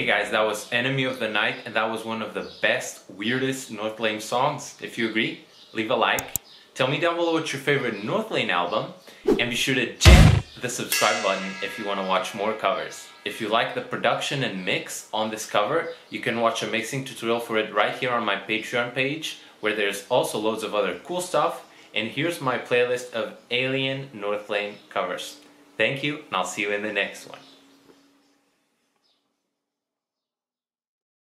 Hey guys, that was Enemy of the Night, and that was one of the best, weirdest Northlane songs. If you agree, leave a like. Tell me down below what's your favorite Northlane album, and be sure to jam the subscribe button if you want to watch more covers. If you like the production and mix on this cover, you can watch a mixing tutorial for it right here on my Patreon page, where there's also loads of other cool stuff, and here's my playlist of Alien Northlane covers. Thank you, and I'll see you in the next one.